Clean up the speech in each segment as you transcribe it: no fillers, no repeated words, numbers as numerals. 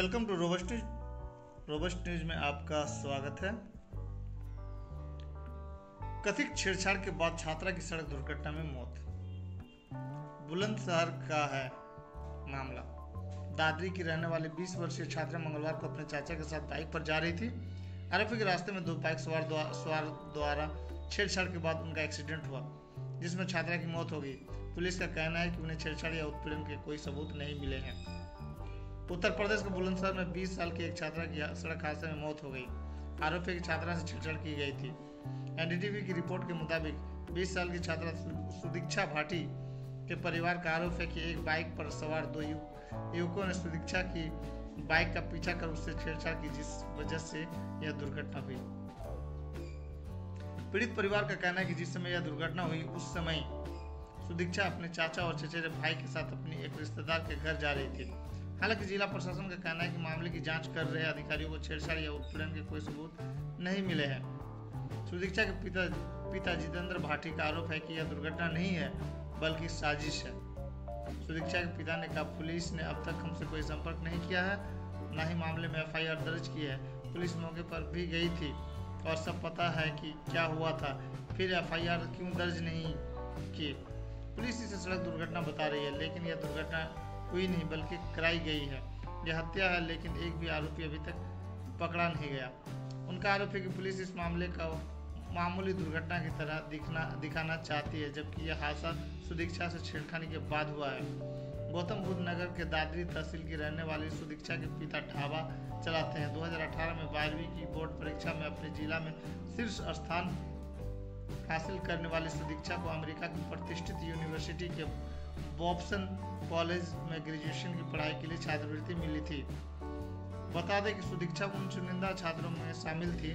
Welcome to robust news में आपका स्वागत है। कथित छेड़छाड़ के बाद छात्रा की सड़क दुर्घटना में मौत। बुलंदशहर का है मामला। दादरी की रहने वाली 20 वर्षीय छात्रा मंगलवार को अपने चाचा के साथ बाइक पर जा रही थी। आरएफए के रास्ते में दो बाइक सवार द्वारा छेड़छाड़ के बाद उनका एक्सीडेंट हुआ, जिसमें छात्रा की मौत हो गई। पुलिस का कहना है कि उन्हें छेड़छाड़ या उत्पीड़न के कोई सबूत नहीं मिले हैं। उत्तर प्रदेश के बुलंदशहर में 20 साल की एक छात्रा की सड़क हादसे में मौत हो गई। आरोपी की छात्रा से छेड़छाड़ की गई थी। एनडीटीवी की रिपोर्ट के मुताबिक 20 साल की छात्रा सुदीक्षा भाटी के परिवार का आरोप है कि एक बाइक पर सवार दो युवकों ने सुदीक्षा की बाइक का पीछा कर उससे छेड़छाड़ की, जिस वजह से यह दुर्घटना हुई। पीड़ित परिवार का कहना है कि जिस समय यह दुर्घटना हुई उस समय सुदीक्षा अपने चाचा और चचेरे भाई के साथ अपनी एक रिश्तेदार के घर जा रही थी। हालांकि जिला प्रशासन का कहना है कि मामले की जाँच कर रहे अधिकारियों को छेड़छाड़ या उत्पीड़न के कोई सबूत नहीं मिले हैं। सुदीक्षा के पिता जितेंद्र भाटी का आरोप है कि यह दुर्घटना नहीं है बल्कि साजिश है। सुदीक्षा के पिता ने कहा, पुलिस ने अब तक हमसे कोई संपर्क नहीं किया है, ना ही मामले में एफआईआर दर्ज की है। पुलिस मौके पर भी गई थी और सब पता है कि क्या हुआ था, फिर एफआईआर क्यों दर्ज नहीं की। पुलिस इसे सड़क दुर्घटना बता रही है, लेकिन यह दुर्घटना हुई नहीं बल्कि कराई गई है। यह हत्या है, लेकिन एक भी आरोपी अभी तक पकड़ा नहीं गया। उनका आरोप है कि पुलिस इस मामले का मामूली दुर्घटना की तरह दिखाना चाहती है, जबकि यह हादसा सुदीक्षा से छेड़खानी के बाद हुआ है। गौतम बुद्ध नगर के दादरी तहसील की रहने वाली सुदीक्षा के पिता ढाबा चलाते हैं। 2018 में 12वीं की बोर्ड परीक्षा में अपने जिला में शीर्ष स्थान हासिल करने वाली सुदीक्षा को अमेरिका की प्रतिष्ठित यूनिवर्सिटी के बॉब्सन कॉलेज में ग्रेजुएशन की पढ़ाई के लिए छात्रवृत्ति मिली थी। बता दें कि सुदीक्षा उन चुनिंदा छात्रों में शामिल थी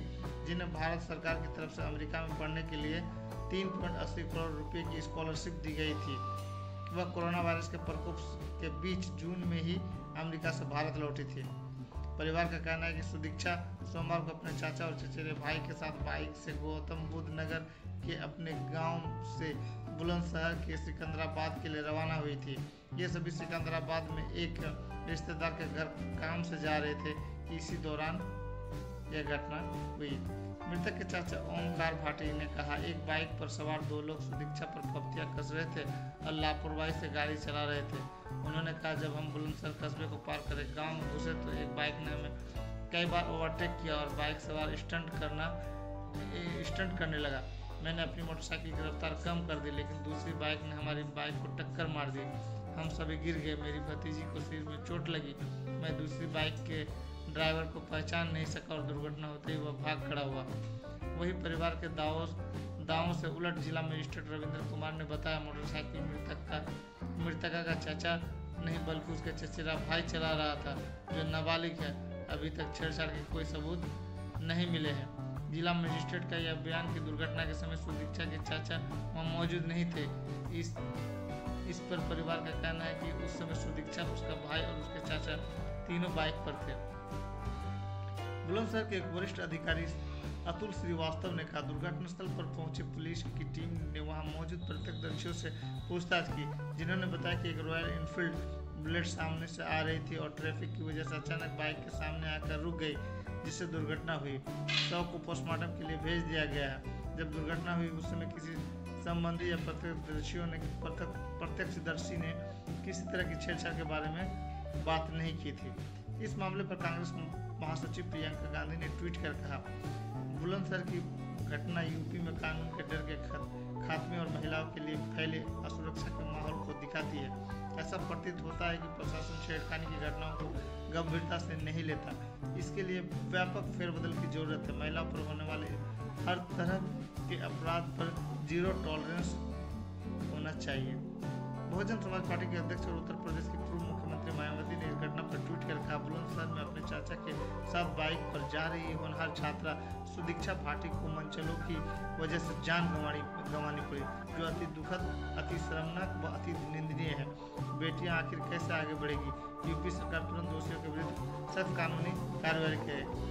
जिन्हें भारत सरकार की तरफ से अमेरिका में पढ़ने के लिए 3.80 करोड़ रुपए की स्कॉलरशिप दी गई थी। वह कोरोना वायरस के प्रकोप के बीच जून में ही अमेरिका से भारत लौटी थी। परिवार का कहना है कि सुदीक्षा सोमवार को अपने चाचा और चचेरे भाई के साथ बाइक से गौतम बुद्ध नगर के अपने गाँव से बुलंदशहर के सिकंदराबाद के लिए रवाना हुई थी। ये सभी सिकंदराबाद में एक रिश्तेदार के घर काम से जा रहे थे कि इसी दौरान यह घटना हुई। मृतक के चाचा ओमकार भाटी ने कहा, एक बाइक पर सवार दो लोग सुदीक्षा पर कब्जा कस रहे थे और लापरवाही से गाड़ी चला रहे थे। उन्होंने कहा, जब हम बुलंदशहर कस्बे को पार करे गांव में घुसे तो एक बाइक ने हमें कई बार ओवरटेक किया और बाइक सवार स्टंट करने लगा। मैंने अपनी मोटरसाइकिल की रफ्तार कम कर दी, लेकिन दूसरी बाइक ने हमारी बाइक को टक्कर मार दी। हम सभी गिर गए। मेरी भतीजी को सिर में चोट लगी। मैं दूसरी बाइक के ड्राइवर को पहचान नहीं सका और दुर्घटना होते ही वह भाग खड़ा हुआ। वही परिवार के दावों से उलट जिला मजिस्ट्रेट रविंद्र कुमार ने बताया, मोटरसाइकिल मृतका का चाचा नहीं बल्कि उसका चचेरा भाई चला रहा था, जो नाबालिग है। अभी तक छेड़छाड़ के कोई सबूत नहीं मिले हैं। जिला मजिस्ट्रेट का यह बयान कि दुर्घटना के समय सुदीक्षा के चाचा वहां मौजूद नहीं थे, इस पर परिवार का कहना है कि उस समय सुदीक्षा, उसका भाई और उसके चाचा तीनों बाइक पर थे। बुलंदशहर के एक वरिष्ठ अधिकारी अतुल श्रीवास्तव ने कहा, दुर्घटना स्थल पर पहुंची पुलिस की टीम ने वहां मौजूद प्रत्यक्षदर्शियों से पूछताछ की, जिन्होंने बताया कि एक रॉयल एनफील्ड बुलेट सामने से आ रही थी और ट्रैफिक की वजह से अचानक बाइक के सामने आकर रुक गई, जिससे दुर्घटना हुई। शव को पोस्टमार्टम के लिए भेज दिया गया है। जब दुर्घटना हुई उस समय किसी संबंधी या प्रत्यक्षदर्शी ने किसी तरह की छेड़छाड़ के बारे में बात नहीं की थी। इस मामले पर कांग्रेस महासचिव प्रियंका गांधी ने ट्वीट कर कहा, बुलंदशहर की घटना यूपी में कानून के डर के खात्मे और महिलाओं के लिए फैले असुरक्षा के माहौल को दिखाती है। ऐसा प्रतीत होता है कि प्रशासन छेड़खानी की घटनाओं को गंभीरता से नहीं लेता। इसके लिए व्यापक फेरबदल की जरूरत है। महिलाओं पर होने वाले हर तरह के अपराध पर जीरो टॉलरेंस होना चाहिए। बहुजन समाज पार्टी के अध्यक्ष और उत्तर प्रदेश की पूर्व मुख्यमंत्री मायावती ने इस घटना पर ट्वीट कर कहा, बुलंदशहर में अपने चाचा के साथ बाइक पर जा रही होनहार छात्रा सुदीक्षा भाटी को मनचलों की वजह से जान गंवानी पड़ी, जो अति दुखद, अति शर्मनाक व अति निंदनीय है। बेटियां आखिर कैसे आगे बढ़ेगी? यूपी सरकार तुरंत दोषियों के विरुद्ध सख्त कानूनी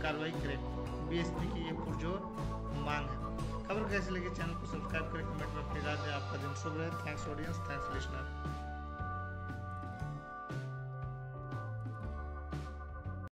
कार्रवाई करे। बीएसपी की ये पुरजोर मांग है। खबर कैसी लगी? चैनल को सब्सक्राइब करें, कमेंट में अपनी राय दें। आपका दिन शुभ रहे। Thanks audience, thanks listener.